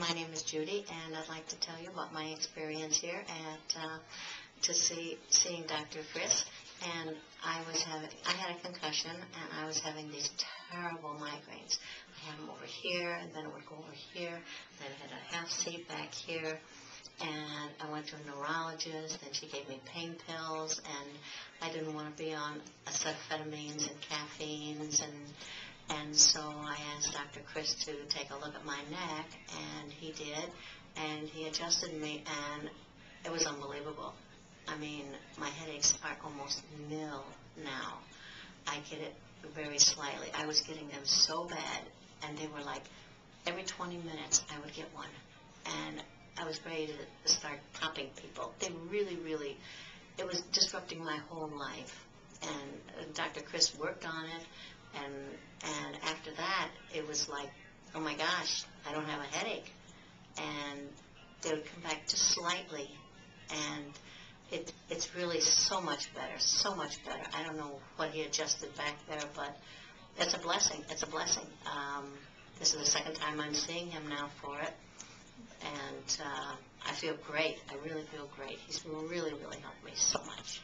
My name is Judy, and I'd like to tell you about my experience here at seeing Dr. Chris. And I had a concussion, and I was having these terrible migraines. I had them over here, and then it would go over here, and then I had a half seat back here. And I went to a neurologist, and she gave me pain pills, and I didn't want to be on amphetamines and caffeines, and so I asked Dr. Chris to take a look at my neck, and he did, and he adjusted me, and it was unbelievable. I mean, my headaches are almost nil now. I get it very slightly. I was getting them so bad, and they were like, every 20 minutes I would get one, and I was ready to start popping people. They really, really, it was disrupting my whole life. And Dr. Chris worked on it, and after that, it was like, oh my gosh, I don't have a headache. And they would come back just slightly, and it's really so much better, so much better. I don't know what he adjusted back there, but it's a blessing, it's a blessing. This is the second time I'm seeing him now for it. And I feel great. I really feel great. He's really, really helped me so much.